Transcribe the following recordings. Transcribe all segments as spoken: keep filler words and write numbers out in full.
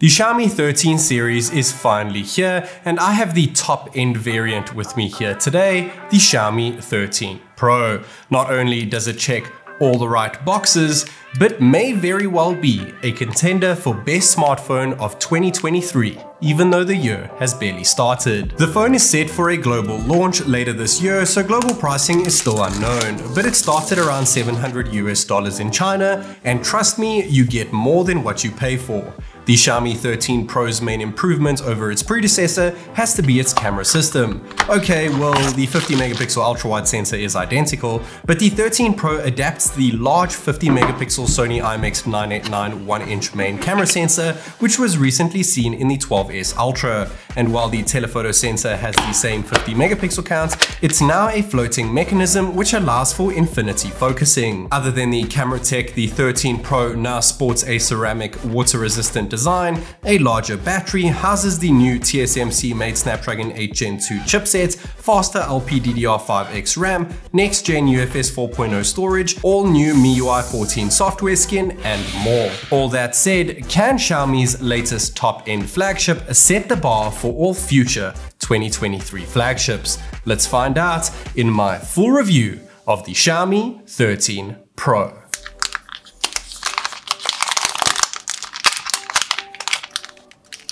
The Xiaomi thirteen series is finally here, and I have the top-end variant with me here today, the Xiaomi thirteen Pro. Not only does it check all the right boxes, but may very well be a contender for best smartphone of twenty twenty-three, even though the year has barely started. The phone is set for a global launch later this year, so global pricing is still unknown, but it starts at around seven hundred US dollars in China, and trust me, you get more than what you pay for. The Xiaomi thirteen Pro's main improvement over its predecessor has to be its camera system. Okay, well, the fifty megapixel ultra-wide sensor is identical, but the thirteen Pro adapts the large fifty megapixel Sony I M X nine eighty-nine one inch main camera sensor, which was recently seen in the twelve S Ultra. And while the telephoto sensor has the same fifty megapixel count, it's now a floating mechanism which allows for infinity focusing. Other than the camera tech, the thirteen Pro now sports a ceramic water-resistant design Design, a larger battery, houses the new T S M C-made Snapdragon eight gen two chipset, faster L P D D R five X RAM, next-gen U F S four point oh storage, all new M I U I fourteen software skin, and more. All that said, can Xiaomi's latest top-end flagship set the bar for all future twenty twenty-three flagships? Let's find out in my full review of the Xiaomi thirteen Pro.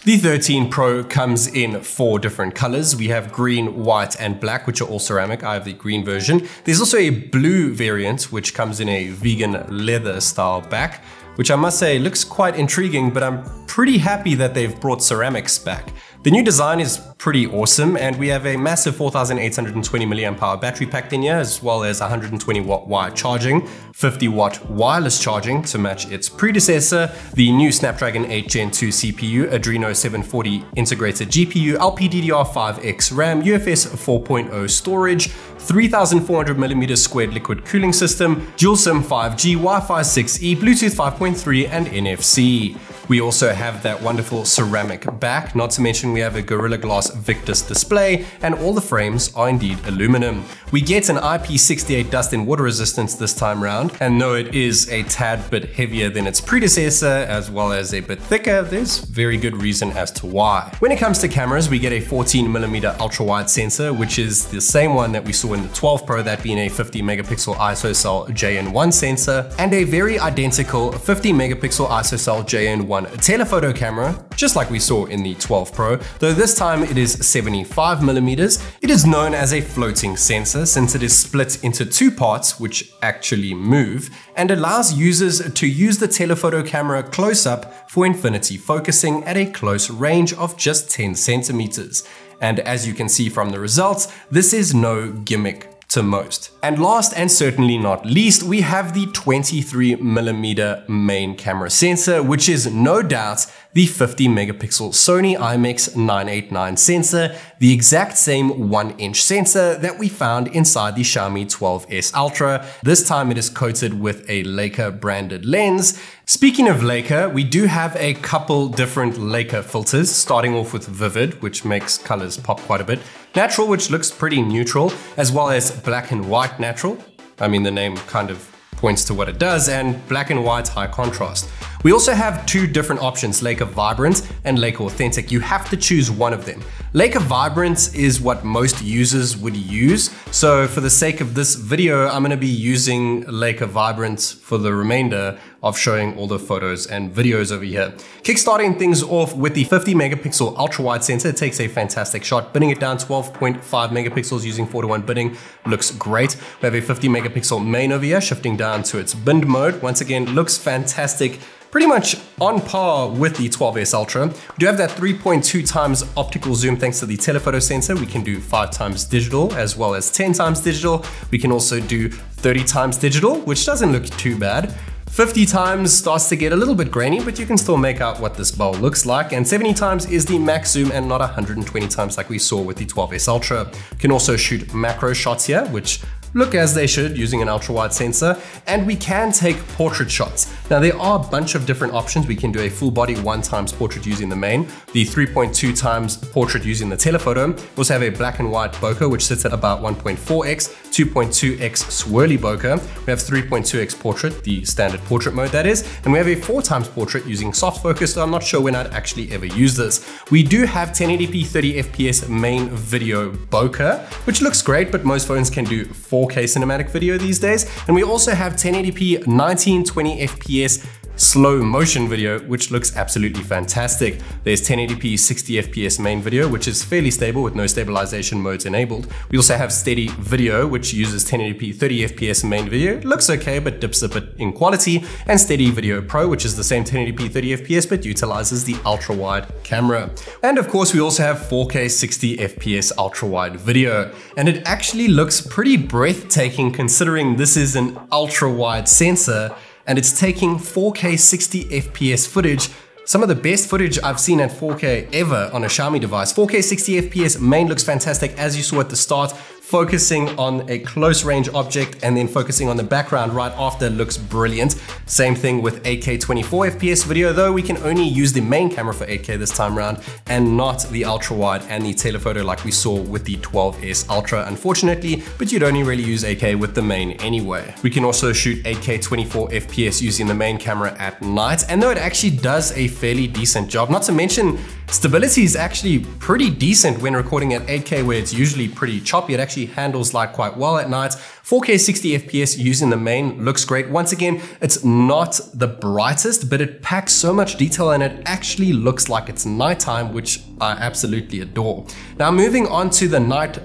The thirteen Pro comes in four different colors. We have green, white, and black, which are all ceramic. I have the green version. There's also a blue variant, which comes in a vegan leather style back, which I must say looks quite intriguing, but I'm pretty happy that they've brought ceramics back. The new design is pretty awesome, and we have a massive four thousand eight hundred twenty milliamp hour battery packed in here, as well as one hundred twenty watt wire charging, fifty watt wireless charging to match its predecessor, the new Snapdragon eight gen two C P U, Adreno seven forty integrated G P U, L P D D R five X RAM, U F S four point oh storage, three thousand four hundred millimeter squared liquid cooling system, dual SIM five G, Wi-Fi six E, Bluetooth five point three, and N F C. We also have that wonderful ceramic back, not to mention we have a Gorilla Glass Victus display, and all the frames are indeed aluminum. We get an I P six eight dust and water resistance this time round, and though it is a tad bit heavier than its predecessor, as well as a bit thicker, there's very good reason as to why. When it comes to cameras, we get a fourteen millimeter ultra-wide sensor, which is the same one that we saw in the twelve Pro, that being a fifty megapixel ISOCELL J N one sensor, and a very identical fifty megapixel ISOCELL J N one a telephoto camera, just like we saw in the twelve Pro, though this time it is seventy-five millimeters. It is known as a floating sensor since it is split into two parts which actually move, and allows users to use the telephoto camera close up for infinity focusing at a close range of just ten centimeters. And as you can see from the results, this is no gimmick to most. And last and certainly not least, we have the twenty-three millimeter main camera sensor, which is no doubt the fifty megapixel Sony I M X nine eighty-nine sensor, the exact same one inch sensor that we found inside the Xiaomi twelve S Ultra. This time it is coated with a Leica branded lens. Speaking of Leica, we do have a couple different Leica filters, starting off with Vivid, which makes colors pop quite a bit, Natural, which looks pretty neutral, as well as Black and White Natural. I mean, the name kind of points to what it does, and black and white high contrast. We also have two different options, Leica Vibrant and Leica Authentic. You have to choose one of them. Leica Vibrant is what most users would use, so for the sake of this video, I'm gonna be using Leica Vibrant for the remainder of showing all the photos and videos over here. Kickstarting things off with the fifty megapixel ultra-wide sensor, it takes a fantastic shot. Binning it down twelve point five megapixels using four to one binning looks great. We have a fifty megapixel main over here, shifting down to its binned mode. Once again, looks fantastic. Pretty much on par with the twelve S Ultra. We do have that three point two times optical zoom thanks to the telephoto sensor. We can do five times digital as well as ten times digital. We can also do thirty times digital, which doesn't look too bad. fifty times starts to get a little bit grainy, but you can still make out what this bowl looks like. And seventy times is the max zoom and not one hundred twenty times like we saw with the twelve S Ultra. You can also shoot macro shots here, which look as they should using an ultra-wide sensor. And we can take portrait shots. Now there are a bunch of different options. We can do a full body one times portrait using the main, the three point two times portrait using the telephoto. We also have a black and white bokeh, which sits at about one point four X, two point two X swirly bokeh. We have three point two X portrait, the standard portrait mode that is, and we have a four times portrait using soft focus, so I'm not sure when I'd actually ever use this. We do have ten eighty p thirty F P S main video bokeh, which looks great, but most phones can do four K cinematic video these days. And we also have ten eighty p nineteen twenty F P S slow motion video, which looks absolutely fantastic. There's ten eighty p sixty F P S main video, which is fairly stable with no stabilization modes enabled. We also have steady video, which uses ten eighty p thirty F P S main video. It looks okay, but dips a bit in quality. And steady video pro, which is the same ten eighty p thirty F P S, but utilizes the ultra wide camera. And of course, we also have four K sixty F P S ultra wide video. And it actually looks pretty breathtaking considering this is an ultra wide sensor, and it's taking four K sixty F P S footage, some of the best footage I've seen at four K ever on a Xiaomi device. four K sixty F P S main looks fantastic, as you saw at the start, focusing on a close range object and then focusing on the background right after looks brilliant. Same thing with eight K twenty-four F P S video, though we can only use the main camera for eight K this time around and not the ultra wide and the telephoto like we saw with the twelve S Ultra, unfortunately, but you'd only really use eight K with the main anyway. We can also shoot eight K twenty-four F P S using the main camera at night, and though it actually does a fairly decent job, not to mention stability is actually pretty decent when recording at eight K where it's usually pretty choppy. It actually handles light quite well at night. four K sixty F P S using the main looks great. Once again, it's not the brightest, but it packs so much detail and it actually looks like it's nighttime, which I absolutely adore. Now moving on to the night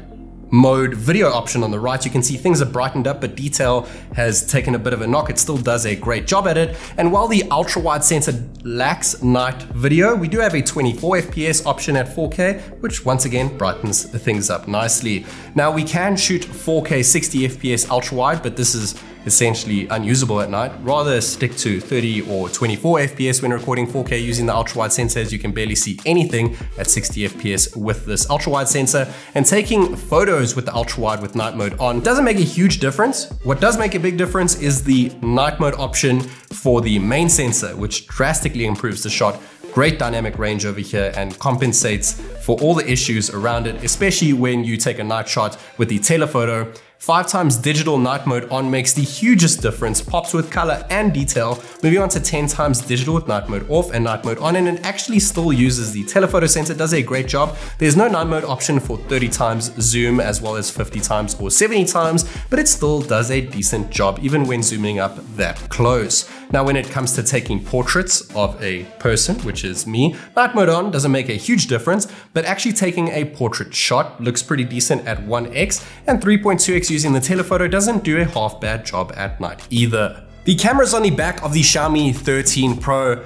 mode video option on the right, you can see things are brightened up, but detail has taken a bit of a knock. It still does a great job at it. And while the ultra wide sensor lacks night video, we do have a twenty-four F P S option at four K, which once again brightens things up nicely. Now we can shoot four K sixty F P S ultra wide, but this is essentially unusable at night. Rather stick to thirty or twenty-four F P S when recording four K using the ultra wide sensor, as you can barely see anything at sixty F P S with this ultra wide sensor. And taking photos with the ultra wide with night mode on doesn't make a huge difference. What does make a big difference is the night mode option for the main sensor, which drastically improves the shot. Great dynamic range over here and compensates for all the issues around it, especially when you take a night shot with the telephoto. Five times digital night mode on makes the hugest difference, pops with color and detail. Moving on to ten times digital with night mode off and night mode on, and it actually still uses the telephoto sensor, does a great job. There's no night mode option for thirty times zoom as well as fifty times or seventy times, but it still does a decent job even when zooming up that close. Now, when it comes to taking portraits of a person, which is me, night mode on doesn't make a huge difference, but actually taking a portrait shot looks pretty decent at one X, and three point two X using the telephoto doesn't do a half bad job at night either. The cameras on the back of the Xiaomi thirteen Pro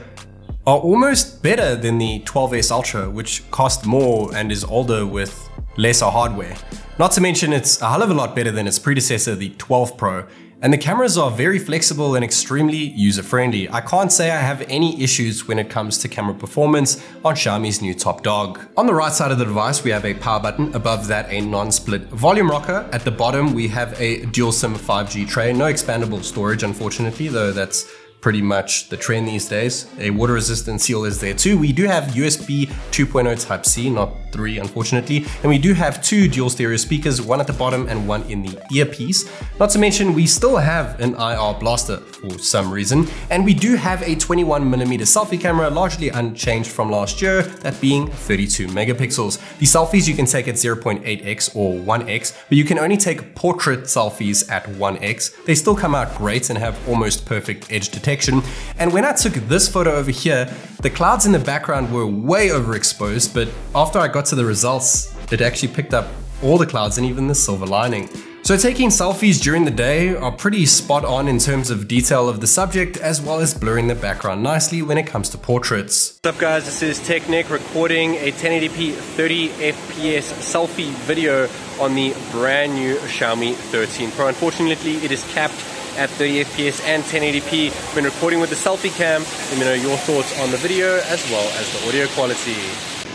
are almost better than the twelve S Ultra, which cost more and is older with lesser hardware. Not to mention it's a hell of a lot better than its predecessor, the twelve Pro, and the cameras are very flexible and extremely user-friendly. I can't say I have any issues when it comes to camera performance on Xiaomi's new top dog. On the right side of the device, we have a power button. Above that, a non-split volume rocker. At the bottom, we have a dual SIM five G tray. No expandable storage, unfortunately, though that's pretty much the trend these days. A water resistant seal is there too. We do have U S B two point oh Type C, not three, unfortunately. And we do have two dual stereo speakers, one at the bottom and one in the earpiece. Not to mention, we still have an I R blaster for some reason. And we do have a twenty-one millimeter selfie camera, largely unchanged from last year, that being thirty-two megapixels. The selfies you can take at zero point eight X or one X, but you can only take portrait selfies at one X. They still come out great and have almost perfect edge detection. And when I took this photo over here, the clouds in the background were way overexposed, but after I got to the results, it actually picked up all the clouds and even the silver lining. So taking selfies during the day are pretty spot on in terms of detail of the subject, as well as blurring the background nicely when it comes to portraits. What's up guys, this is Technic recording a ten eighty p thirty F P S selfie video on the brand new Xiaomi thirteen Pro. Unfortunately, it is capped at thirty F P S and ten eighty p when recording with the selfie cam. Let me know your thoughts on the video as well as the audio quality.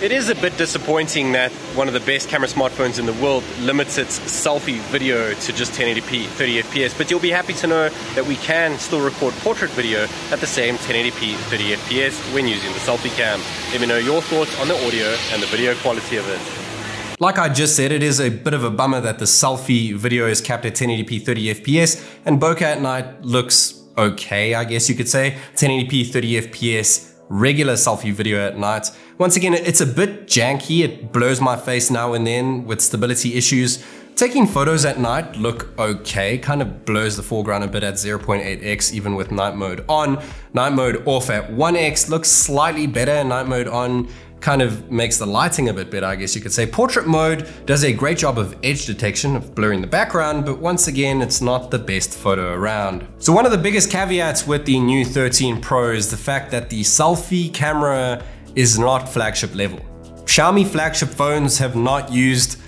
It is a bit disappointing that one of the best camera smartphones in the world limits its selfie video to just ten eighty p thirty F P S, but you'll be happy to know that we can still record portrait video at the same ten eighty p thirty F P S when using the selfie cam. Let me know your thoughts on the audio and the video quality of it. Like I just said, it is a bit of a bummer that the selfie video is capped at ten eighty p thirty F P S, and bokeh at night looks okay, I guess you could say. ten eighty p thirty F P S, regular selfie video at night. Once again, it's a bit janky. It blurs my face now and then with stability issues. Taking photos at night look okay, kind of blurs the foreground a bit at zero point eight x even with night mode on. Night mode off at one x looks slightly better. Night mode on kind of makes the lighting a bit better, I guess you could say. Portrait mode does a great job of edge detection, of blurring the background, but once again, it's not the best photo around. So one of the biggest caveats with the new thirteen Pro is the fact that the selfie camera is not flagship level. Xiaomi flagship phones have not used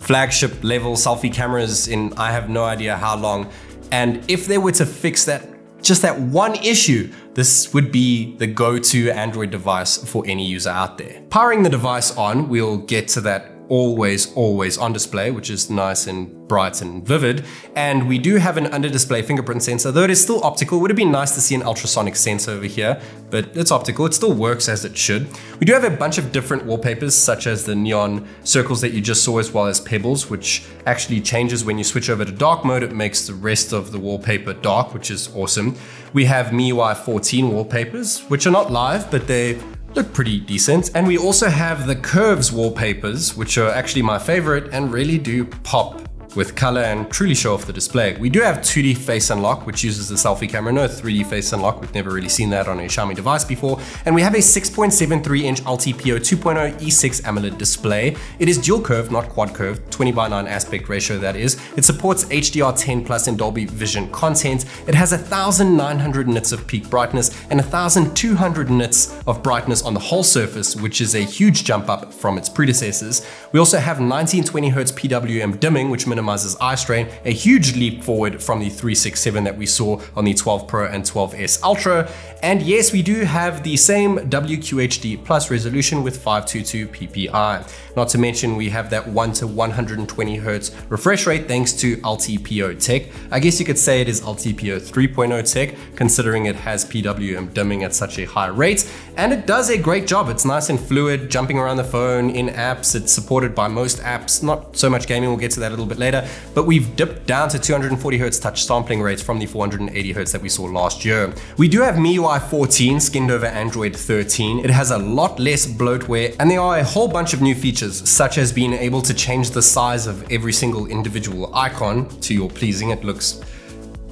flagship level selfie cameras in I have no idea how long. And if they were to fix that, just that one issue, this would be the go-to Android device for any user out there. Powering the device on, we'll get to that always, always on display, which is nice and bright and vivid. And we do have an under-display fingerprint sensor, though it is still optical. Would have been nice to see an ultrasonic sensor over here, but it's optical. It still works as it should. We do have a bunch of different wallpapers, such as the neon circles that you just saw, as well as pebbles, which actually changes when you switch over to dark mode. It makes the rest of the wallpaper dark, which is awesome. We have M I U I fourteen wallpapers, which are not live, but they look pretty decent. And we also have the curves wallpapers, which are actually my favorite and really do pop with color and truly show off the display. We do have two D face unlock, which uses the selfie camera. No three D face unlock, we've never really seen that on a Xiaomi device before. And we have a six point seven three inch L T P O two point oh E six AMOLED display. It is dual curved, not quad curved, twenty by nine aspect ratio that is. It supports H D R ten plus and Dolby Vision content. It has one thousand nine hundred nits of peak brightness and one thousand two hundred nits of brightness on the whole surface, which is a huge jump up from its predecessors. We also have nineteen twenty hertz P W M dimming, which minimizes minimizes eye strain, a huge leap forward from the three sixty-seven that we saw on the twelve Pro and twelve S Ultra. And yes, we do have the same W Q H D plus resolution with five twenty-two p p i. Not to mention we have that one to one hundred twenty hertz refresh rate thanks to L T P O tech. I guess you could say it is L T P O three point oh tech, considering it has P W M dimming at such a high rate. And it does a great job. It's nice and fluid, jumping around the phone, in apps. It's supported by most apps, not so much gaming. We'll get to that a little bit later. But we've dipped down to two hundred forty hertz touch sampling rates from the four hundred eighty hertz that we saw last year. We do have M I U I fourteen skinned over Android thirteen. It has a lot less bloatware, and there are a whole bunch of new features, such as being able to change the size of every single individual icon to your pleasing. It looks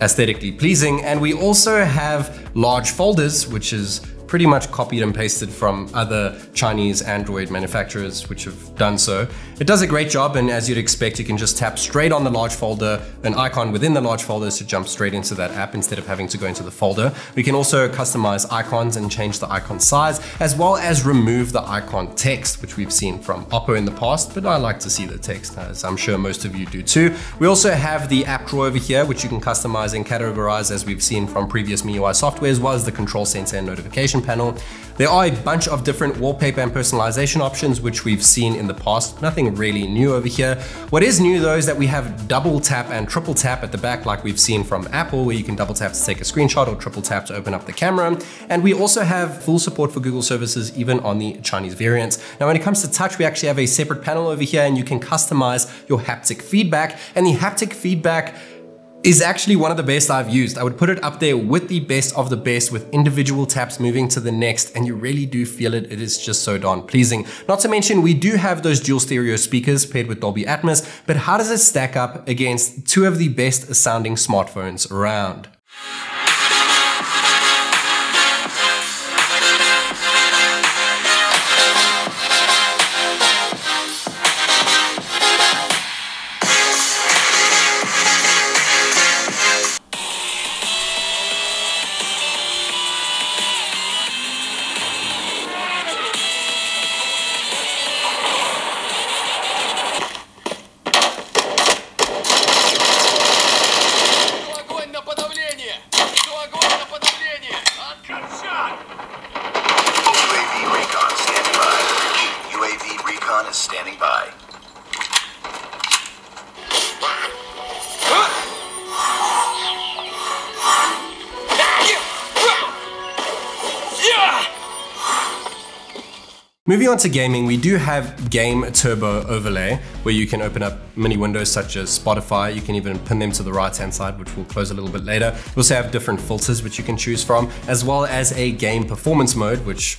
aesthetically pleasing. And we also have large folders, which is pretty much copied and pasted from other Chinese Android manufacturers which have done so. It does a great job, and as you'd expect, you can just tap straight on the large folder, an icon within the large folder, to jump straight into that app instead of having to go into the folder. We can also customize icons and change the icon size, as well as remove the icon text, which we've seen from Oppo in the past, but I like to see the text, as I'm sure most of you do too. We also have the app drawer over here, which you can customize and categorize as we've seen from previous M I U I software, as well as the control center and notification panel. There are a bunch of different wallpaper and personalization options which we've seen in the past. Nothing really new over here. What is new though is that we have double tap and triple tap at the back, like we've seen from Apple, where you can double tap to take a screenshot or triple tap to open up the camera. And we also have full support for Google services even on the Chinese variants. Now when it comes to touch, we actually have a separate panel over here, and you can customize your haptic feedback. And the haptic feedback is actually one of the best I've used. I would put it up there with the best of the best, with individual taps moving to the next, and you really do feel it. It is just so darn pleasing. Not to mention, we do have those dual stereo speakers paired with Dolby Atmos, but how does it stack up against two of the best sounding smartphones around? Moving on to gaming, we do have Game Turbo Overlay, where you can open up mini windows such as Spotify. You can even pin them to the right-hand side, which we'll close a little bit later. You also have different filters which you can choose from, as well as a game performance mode, which,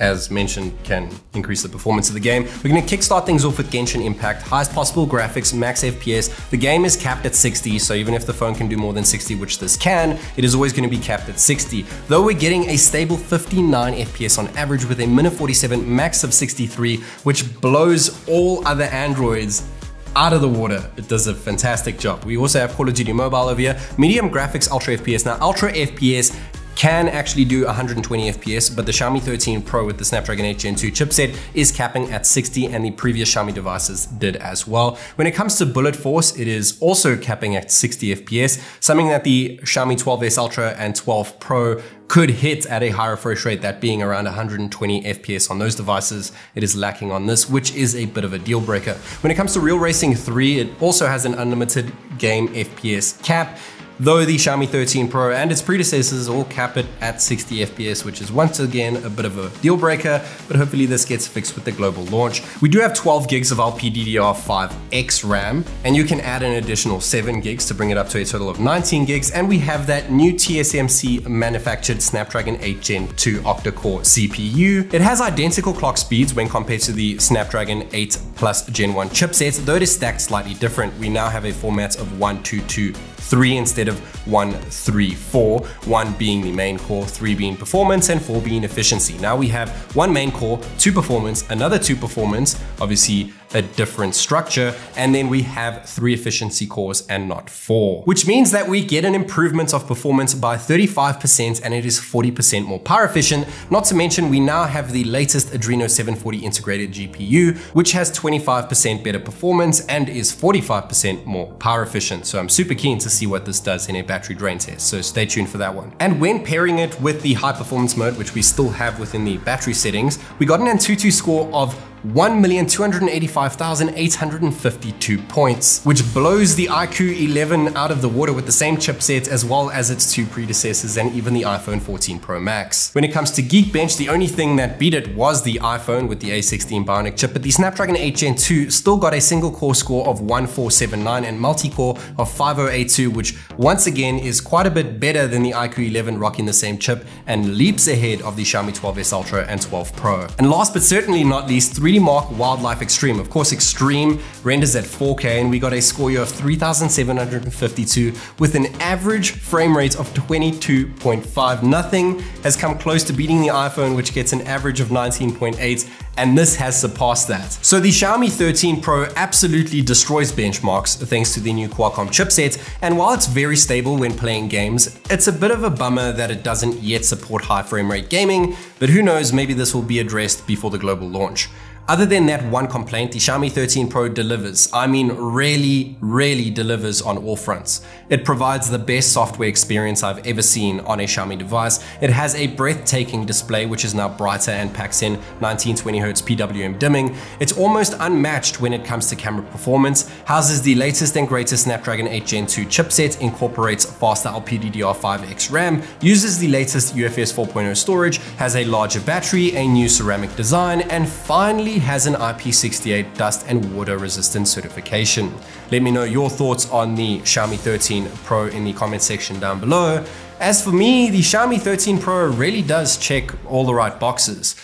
as mentioned, can increase the performance of the game. We're gonna kickstart things off with Genshin Impact. Highest possible graphics, max F P S. The game is capped at sixty, so even if the phone can do more than sixty, which this can, it is always gonna be capped at sixty. Though we're getting a stable fifty-nine F P S on average with a min of forty-seven, max of sixty-three, which blows all other Androids out of the water. It does a fantastic job. We also have Call of Duty Mobile over here. Medium graphics, ultra F P S. Now, ultra F P S can actually do one hundred twenty F P S, but the Xiaomi thirteen Pro with the Snapdragon eight gen two chipset is capping at sixty, and the previous Xiaomi devices did as well. When it comes to Bullet Force, it is also capping at sixty F P S, something that the Xiaomi twelve S Ultra and twelve Pro could hit at a high refresh rate, that being around one hundred twenty F P S on those devices. It is lacking on this, which is a bit of a deal breaker. When it comes to Real Racing three, it also has an unlimited game F P S cap, though the Xiaomi thirteen Pro and its predecessors all cap it at sixty F P S, which is once again a bit of a deal breaker, but hopefully this gets fixed with the global launch. We do have twelve gigs of L P D D R five X RAM, and you can add an additional seven gigs to bring it up to a total of nineteen gigs. And we have that new T S M C manufactured Snapdragon eight gen two octa-core C P U. It has identical clock speeds when compared to the Snapdragon eight plus gen one chipsets, though it is stacked slightly different. We now have a format of one two two three instead of one three four, one being the main core, three being performance, and four being efficiency. Now we have one main core, two performance, another two performance, obviously a different structure, and then we have three efficiency cores and not four, which means that we get an improvement of performance by thirty-five percent, and it is forty percent more power efficient. Not to mention, we now have the latest Adreno seven forty integrated G P U, which has twenty-five percent better performance and is forty-five percent more power efficient. So I'm super keen to see what this does in a battery drain test, so stay tuned for that one. And when pairing it with the high performance mode, which we still have within the battery settings, we got an AnTuTu score of one million two hundred eighty-five thousand eight hundred fifty-two points, which blows the iQOO eleven out of the water with the same chipset, as well as its two predecessors and even the iPhone fourteen Pro Max. When it comes to Geekbench, the only thing that beat it was the iPhone with the A sixteen Bionic chip, but the Snapdragon eight gen two still got a single core score of one four seven nine and multi-core of five oh eight two, which once again is quite a bit better than the iQOO eleven rocking the same chip, and leaps ahead of the Xiaomi twelve S Ultra and twelve Pro. And last but certainly not least, three D Mark Wildlife Extreme. Of course, Extreme renders at four K, and we got a score here of three thousand seven hundred fifty-two with an average frame rate of twenty-two point five. Nothing has come close to beating the iPhone, which gets an average of nineteen point eight, and this has surpassed that. So the Xiaomi thirteen Pro absolutely destroys benchmarks thanks to the new Qualcomm chipset, and while it's very stable when playing games, it's a bit of a bummer that it doesn't yet support high frame rate gaming, but who knows, maybe this will be addressed before the global launch. Other than that one complaint, the Xiaomi thirteen Pro delivers. I mean, really, really delivers on all fronts. It provides the best software experience I've ever seen on a Xiaomi device. It has a breathtaking display, which is now brighter and packs in nineteen twenty hertz P W M dimming. It's almost unmatched when it comes to camera performance, houses the latest and greatest Snapdragon eight gen two chipset, incorporates faster L P D D R five X RAM, uses the latest U F S four point oh storage, has a larger battery, a new ceramic design, and finally has an I P six eight dust and water resistant certification. Let me know your thoughts on the Xiaomi thirteen Pro in the comment section down below. As for me, the Xiaomi thirteen Pro really does check all the right boxes,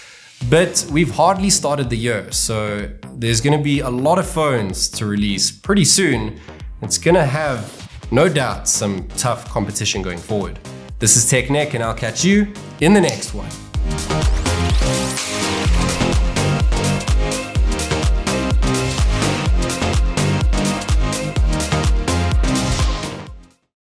but we've hardly started the year, so there's going to be a lot of phones to release pretty soon. It's going to have, no doubt, some tough competition going forward. This is TechNec, and I'll catch you in the next one.